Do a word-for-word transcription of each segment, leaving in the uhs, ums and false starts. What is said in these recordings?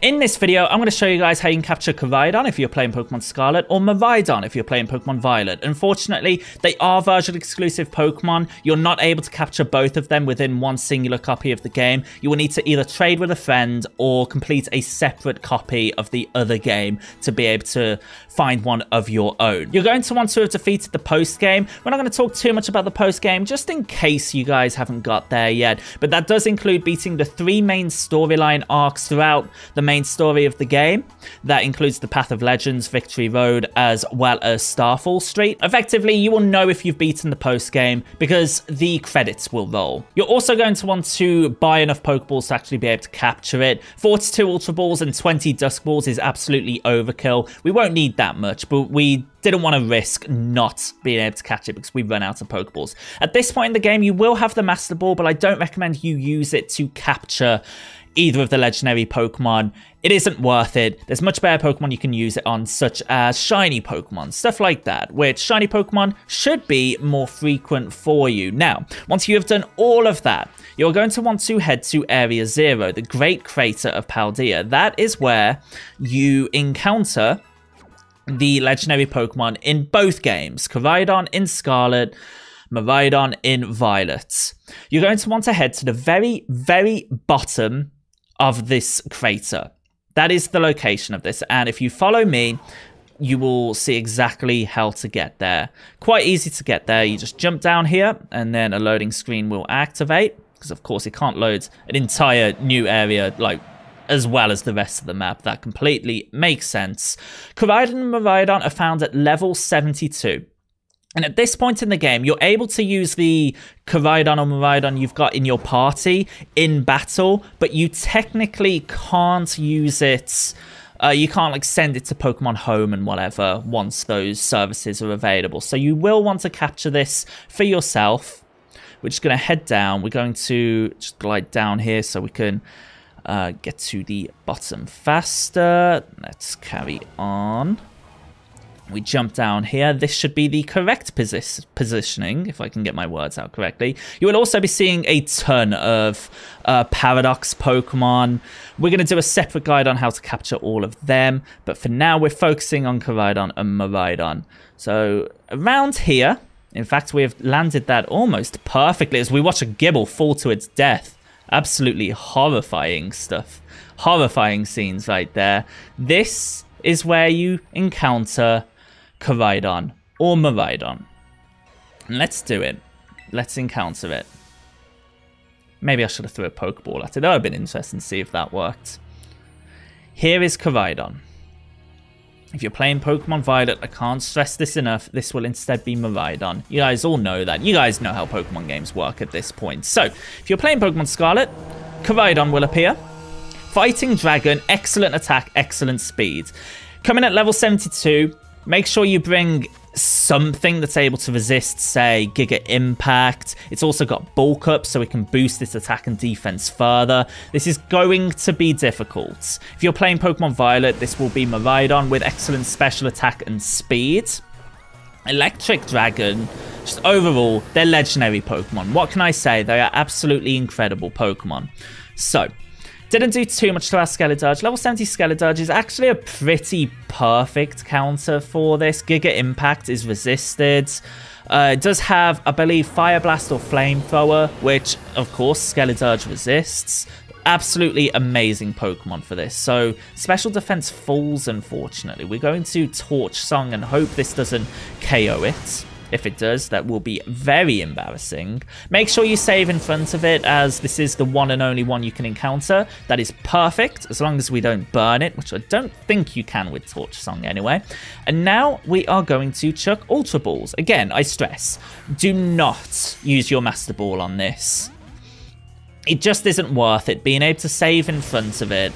In this video, I'm going to show you guys how you can capture Koraidon if you're playing Pokemon Scarlet, or Miraidon if you're playing Pokemon Violet. Unfortunately, they are version-exclusive Pokemon. You're not able to capture both of them within one singular copy of the game. You will need to either trade with a friend or complete a separate copy of the other game to be able to find one of your own. You're going to want to have defeated the post-game. We're not going to talk too much about the post-game, just in case you guys haven't got there yet. But that does include beating the three main storyline arcs throughout the main story of the game. That includes the Path of Legends, Victory Road, as well as Starfall Street. Effectively, you will know if you've beaten the post game because the credits will roll. You're also going to want to buy enough Pokeballs to actually be able to capture it. forty-two Ultra Balls and twenty Dusk Balls is absolutely overkill. We won't need that much, but we didn't want to risk not being able to catch it because we've run out of Pokeballs. At this point in the game, you will have the Master Ball, but I don't recommend you use it to capture either of the legendary Pokemon. It isn't worth it. There's much better Pokemon you can use it on, such as shiny Pokemon, stuff like that, which shiny Pokemon should be more frequent for you. Now, once you have done all of that, you're going to want to head to Area Zero, the Great Crater of Paldea. That is where you encounter the legendary Pokemon in both games, Koraidon in Scarlet, Miraidon in Violet. You're going to want to head to the very, very bottom of this crater. That is the location of this, and if you follow me, you will see exactly how to get there. Quite easy to get there. You just jump down here, and then a loading screen will activate, because of course it can't load an entire new area, like, as well as the rest of the map. That completely makes sense. Koraidon and Miraidon are found at level seventy-two. And at this point in the game, you're able to use the Koraidon or Miraidon you've got in your party in battle, but you technically can't use it. Uh, you can't like send it to Pokemon Home and whatever once those services are available. So you will want to capture this for yourself. We're just going to head down. We're going to just glide down here so we can uh, get to the bottom faster. Let's carry on. We jump down here. This should be the correct posi positioning, if I can get my words out correctly. You will also be seeing a ton of uh, Paradox Pokemon. We're going to do a separate guide on how to capture all of them, but for now, we're focusing on Koraidon and Miraidon. So around here, in fact, we have landed that almost perfectly as we watch a Gible fall to its death. Absolutely horrifying stuff. Horrifying scenes right there. This is where you encounter Koraidon or Miraidon. Let's do it. Let's encounter it. Maybe I should have threw a Pokeball at it. That would have been interesting to see if that worked. Here is Koraidon. If you're playing Pokemon Violet, I can't stress this enough. This will instead be Miraidon. You guys all know that. You guys know how Pokemon games work at this point. So, if you're playing Pokemon Scarlet, Koraidon will appear. Fighting Dragon, excellent attack, excellent speed. Coming at level seventy-two, make sure you bring something that's able to resist, say, Giga Impact. It's also got Bulk Up, so it can boost its attack and defense further. This is going to be difficult. If you're playing Pokemon Violet, this will be Miraidon with excellent special attack and speed. Electric Dragon, just overall, they're legendary Pokemon. What can I say? They are absolutely incredible Pokemon. So, didn't do too much to our Skeledurge. Level seventy Skeledurge is actually a pretty perfect counter for this. Giga Impact is resisted. Uh, it does have, I believe, Fire Blast or Flamethrower, which, of course, Skeledurge resists. Absolutely amazing Pokemon for this. So, Special Defense falls, unfortunately. We're going to Torch Song and hope this doesn't K O it. If it does, that will be very embarrassing. Make sure you save in front of it, as this is the one and only one you can encounter. That is perfect, as long as we don't burn it, which I don't think you can with Torch Song anyway. And now we are going to chuck Ultra Balls. Again, I stress, do not use your Master Ball on this. It just isn't worth it, being able to save in front of it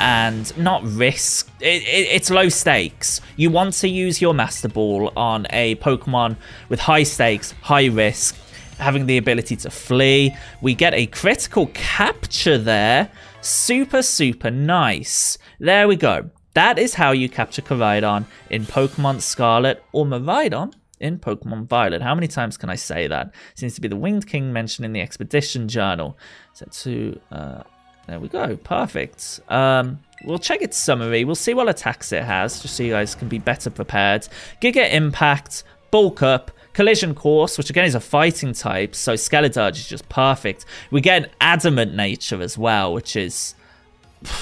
and not risk it, it, it's low stakes. You want to use your Master Ball on a Pokemon with high stakes, high risk, having the ability to flee. We get a critical capture there. Super, super nice. There we go. That is how you capture Koraidon in Pokemon Scarlet or Miraidon in Pokemon Violet. How many times can I say that? Seems to be the Winged King mentioned in the Expedition Journal. Set to uh There we go, perfect. Um, we'll check its summary, we'll see what attacks it has, just so you guys can be better prepared. Giga Impact, Bulk Up, Collision Course, which again is a fighting type, so Skeledurge is just perfect. We get an Adamant Nature as well, which is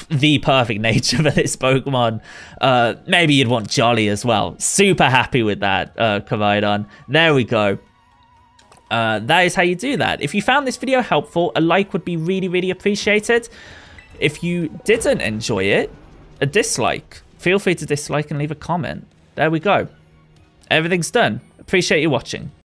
the perfect nature for this Pokemon. Uh, maybe you'd want Jolly as well. Super happy with that, uh, Koraidon. There we go. Uh, that is how you do that. If you found this video helpful, a like would be really, really appreciated. If you didn't enjoy it, a dislike. Feel free to dislike and leave a comment. There we go. Everything's done. Appreciate you watching.